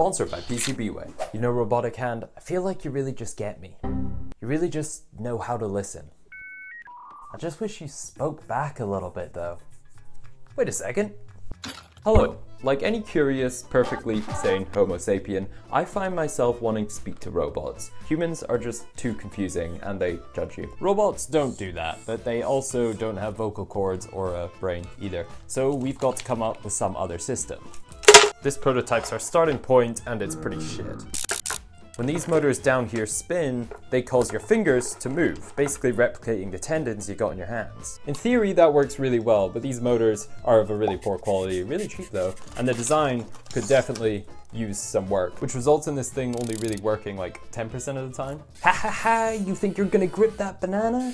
sponsored by PCBWay. You know, robotic hand, I feel like you really just get me. You really just know how to listen. I just wish you spoke back a little bit though. Wait a second. Hello. Like any curious, perfectly sane Homo sapien, I find myself wanting to speak to robots. Humans are just too confusing and they judge you. Robots don't do that, but they also don't have vocal cords or a brain either. So we've got to come up with some other system. This prototype's our starting point and it's pretty shit. When these motors down here spin, they cause your fingers to move, basically replicating the tendons you got in your hands. In theory, that works really well, but these motors are of a really poor quality, really cheap though, and the design could definitely use some work, which results in this thing only really working like 10% of the time. Ha ha ha, you think you're gonna grip that banana?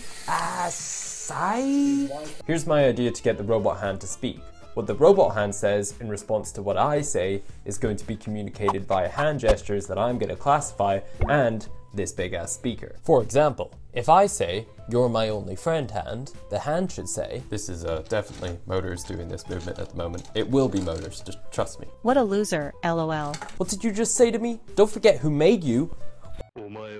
Sigh? Here's my idea to get the robot hand to speak. What the robot hand says in response to what I say is going to be communicated via hand gestures that I'm going to classify and this big ass speaker. For example, if I say, "You're my only friend, hand," the hand should say, this is definitely motors doing this movement at the moment. It will be motors, just trust me. What a loser, LOL. What did you just say to me? Don't forget who made you. Oh my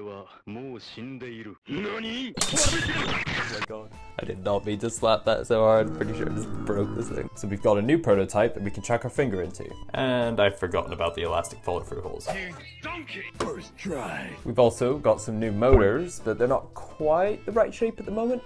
god. I did not mean to slap that so hard, I'm pretty sure I just broke this thing. So we've got a new prototype that we can chuck our finger into. And I've forgotten about the elastic follow-through holes. You donkey! First try! We've also got some new motors, but they're not quite the right shape at the moment.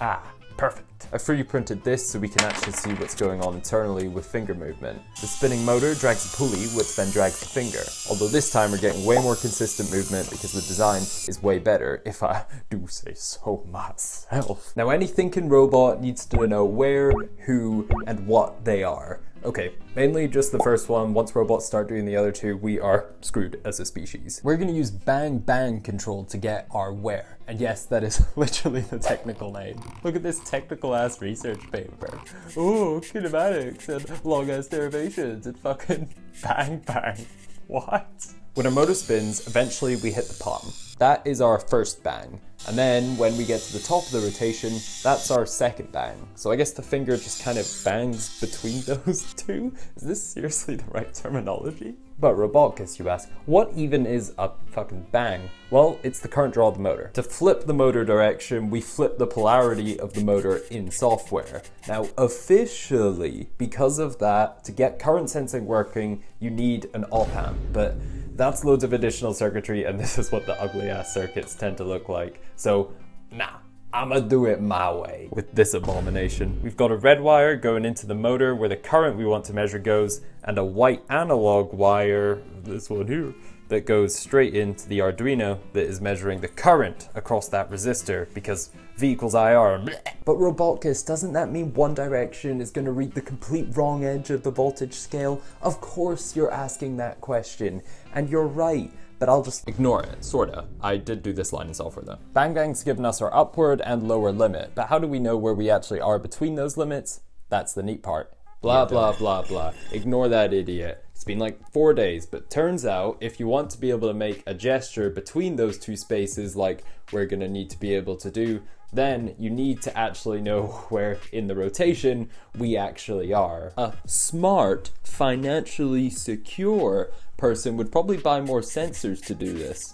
Ah, perfect. I 3D printed this so we can actually see what's going on internally with finger movement. The spinning motor drags a pulley, which then drags the finger. Although this time we're getting way more consistent movement because the design is way better, if I do say so myself. Now any thinking robot needs to know where, who, and what they are. Okay, mainly just the first one. Once robots start doing the other two, we are screwed as a species. We're gonna use bang bang control to get our where. And yes, that is literally the technical name. Look at this technical ass research paper. Ooh, kinematics and long ass derivations and fucking bang bang. What? When our motor spins, eventually we hit the palm. That is our first bang. And then when we get to the top of the rotation, that's our second bang. So I guess the finger just kind of bangs between those two? Is this seriously the right terminology? But Robotcus, you ask, what even is a fucking bang? Well, it's the current draw of the motor. To flip the motor direction, we flip the polarity of the motor in software. Now, officially, because of that, to get current sensing working, you need an op-amp, but that's loads of additional circuitry, and this is what the ugly ass circuits tend to look like. So, nah, I'ma do it my way with this abomination. We've got a red wire going into the motor where the current we want to measure goes, and a white analog wire, this one here, that goes straight into the Arduino that is measuring the current across that resistor because V equals IR. But Robotcus, doesn't that mean one direction is going to read the complete wrong edge of the voltage scale? Of course you're asking that question, and you're right. But I'll just ignore it, sorta. I did do this line in software though. Bang bang's given us our upward and lower limit, but how do we know where we actually are between those limits? That's the neat part. Blah, blah, blah, blah. Ignore that idiot. It's been like 4 days, but turns out if you want to be able to make a gesture between those two spaces like we're gonna need to be able to do, then you need to actually know where in the rotation we actually are. A smart, financially secure person would probably buy more sensors to do this.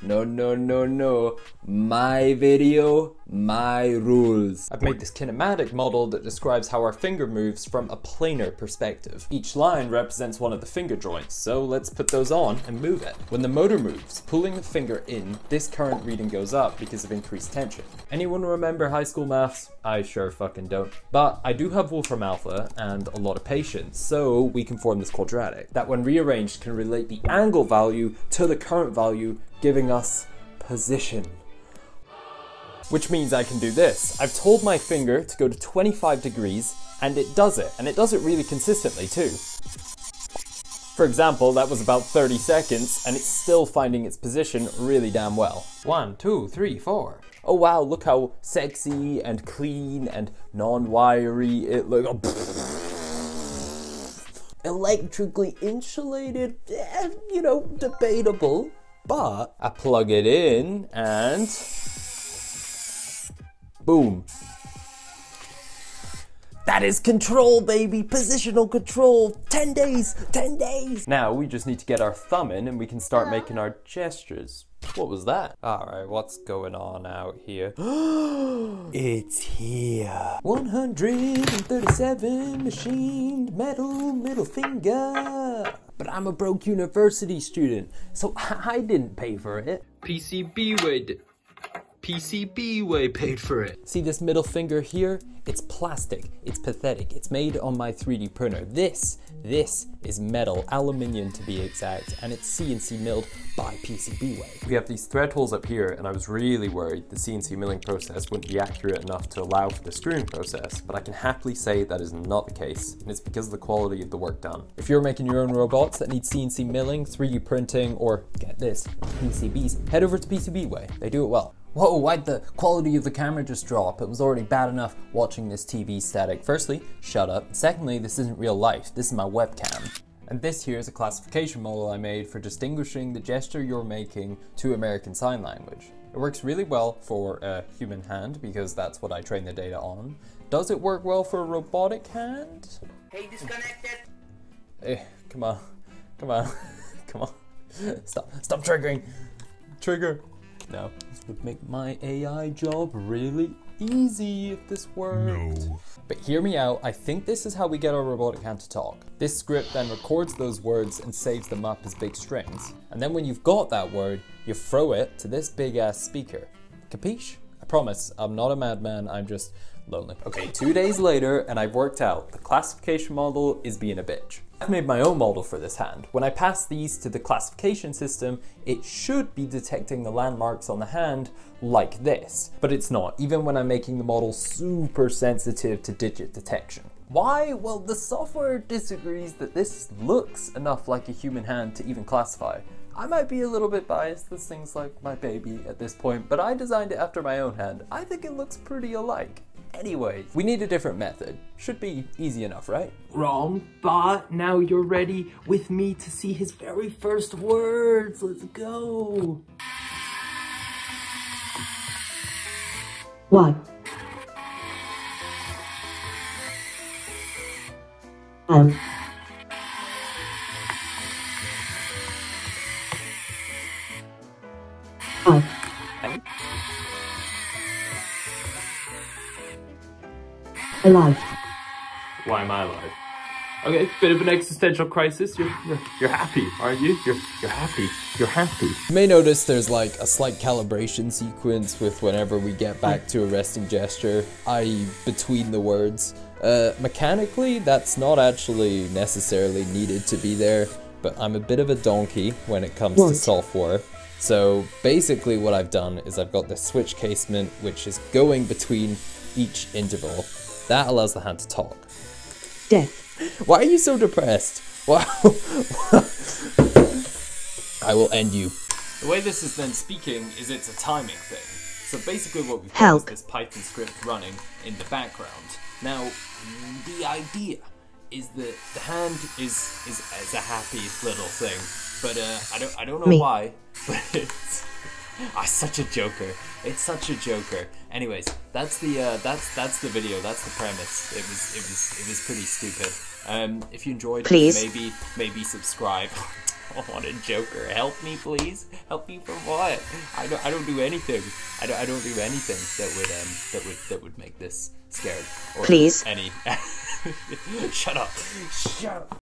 No, no, no, no. My video, my rules. I've made this kinematic model that describes how our finger moves from a planar perspective. Each line represents one of the finger joints, so let's put those on and move it. When the motor moves, pulling the finger in, this current reading goes up because of increased tension. Anyone remember high school maths? I sure fucking don't. But I do have Wolfram Alpha and a lot of patience, so we can form this quadratic that when rearranged can relate the angle value to the current value, giving us position. Which means I can do this. I've told my finger to go to 25 degrees and it does it really consistently too. For example, that was about 30 seconds and it's still finding its position really damn well. 1, 2, 3, 4. Oh wow, look how sexy and clean and non-wiry it looks. Oh, electrically insulated, you know, debatable. But I plug it in and boom. That is control, baby. Positional control. 10 days. 10 days. Now we just need to get our thumb in and we can start making our gestures. What was that? Alright, what's going on out here? It's here. 137 machined metal middle finger. But I'm a broke university student, so I didn't pay for it. PCBWay did. PCBWay paid for it. See this middle finger here? It's plastic, it's pathetic, it's made on my 3D printer. This is metal, aluminium to be exact, and it's CNC milled by PCBWay. We have these thread holes up here, and I was really worried the CNC milling process wouldn't be accurate enough to allow for the screwing process, but I can happily say that is not the case, and it's because of the quality of the work done. If you're making your own robots that need CNC milling, 3D printing, or get this, PCBs, head over to PCBWay, they do it well. Whoa, why'd the quality of the camera just drop? It was already bad enough watching this TV static. Firstly, shut up. Secondly, this isn't real life. This is my webcam. And this here is a classification model I made for distinguishing the gesture you're making to American Sign Language. It works really well for a human hand because that's what I train the data on. Does it work well for a robotic hand? Hey, disconnected. Hey, come on. Come on. Come on. Stop. Stop triggering. Trigger. No. This would make my AI job really easy if this worked. No. But hear me out, I think this is how we get our robotic hand to talk. This script then records those words and saves them up as big strings. And then when you've got that word, you throw it to this big ass speaker. Capiche? I promise, I'm not a madman, I'm just lonely. Okay, 2 days later and I've worked out the classification model is being a bitch. I've made my own model for this hand. When I pass these to the classification system, it should be detecting the landmarks on the hand like this, but it's not, even when I'm making the model super sensitive to digit detection. Why? Well, the software disagrees that this looks enough like a human hand to even classify. I might be a little bit biased, this thing's like my baby at this point, but I designed it after my own hand. I think it looks pretty alike. Anyways, we need a different method. Should be easy enough, right? Wrong, but now you're ready with me to see his very first words. Let's go. What? Alive. Why am I alive? Okay, bit of an existential crisis. You're happy, aren't you? You're happy. You're happy. You may notice there's like a slight calibration sequence with whenever we get back to a resting gesture, i.e. between the words. Mechanically, that's not actually necessarily needed to be there, but I'm a bit of a donkey when it comes to software. So basically what I've done is I've got this switch casement which is going between each interval. That allows the hand to talk. Death. Why are you so depressed? Wow. I will end you. The way this is then speaking is it's a timing thing. So basically what we've got is this Python script running in the background. Now, the idea is that the hand is a happy little thing. But I don't know why, but it's... I'm such a joker. It's such a joker. Anyways, that's the video. That's the premise. It was pretty stupid. If you enjoyed, please maybe subscribe. Oh, what a joker! Help me, please. Help me for what? I don't do anything. I don't do anything that would make this scared. Or please. Any. Shut up. Shut up.